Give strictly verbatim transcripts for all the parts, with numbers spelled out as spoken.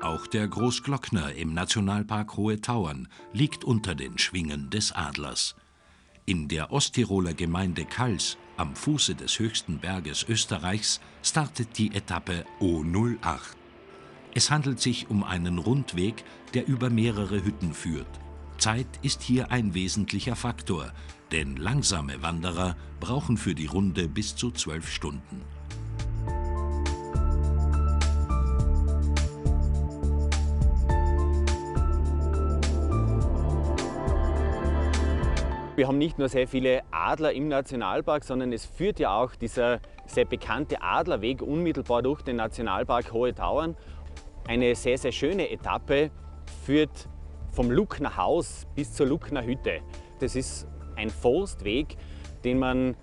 Auch der Großglockner im Nationalpark Hohe Tauern liegt unter den Schwingen des Adlers. In der Osttiroler Gemeinde Kals, am Fuße des höchsten Berges Österreichs, startet die Etappe O null acht. Es handelt sich um einen Rundweg, der über mehrere Hütten führt. Zeit ist hier ein wesentlicher Faktor, denn langsame Wanderer brauchen für die Runde bis zu zwölf Stunden. Wir haben nicht nur sehr viele Adler im Nationalpark, sondern es führt ja auch dieser sehr bekannte Adlerweg unmittelbar durch den Nationalpark Hohe Tauern. Eine sehr, sehr schöne Etappe führt vom Lucknerhaus bis zur Lucknerhütte. Das ist ein Forstweg, den man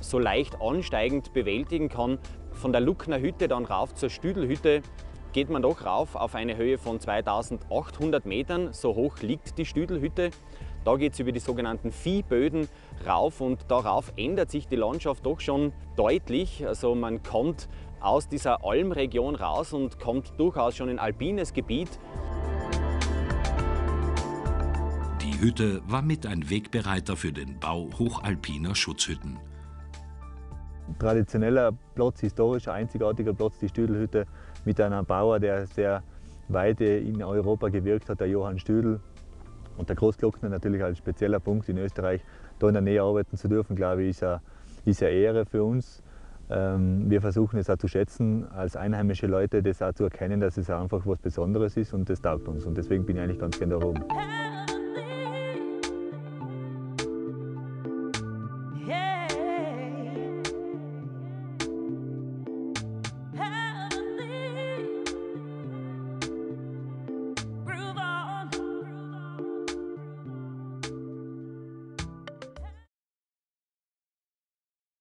so leicht ansteigend bewältigen kann. Von der Lucknerhütte dann rauf zur Stüdelhütte geht man doch rauf auf eine Höhe von zweitausendachthundert Metern. So hoch liegt die Stüdelhütte. Da geht es über die sogenannten Viehböden rauf und darauf ändert sich die Landschaft doch schon deutlich. Also man kommt aus dieser Almregion raus und kommt durchaus schon in alpines Gebiet. Die Hütte war mit ein Wegbereiter für den Bau hochalpiner Schutzhütten. Ein traditioneller Platz, historischer, einzigartiger Platz, die Stüdelhütte, mit einem Bauer, der sehr weit in Europa gewirkt hat, der Johann Stüdel. Und der Großglockner natürlich als spezieller Punkt in Österreich, da in der Nähe arbeiten zu dürfen, glaube ich, ist eine, ist eine Ehre für uns. Wir versuchen es auch zu schätzen, als einheimische Leute das auch zu erkennen, dass es einfach was Besonderes ist und das taugt uns. Und deswegen bin ich eigentlich ganz gerne da oben.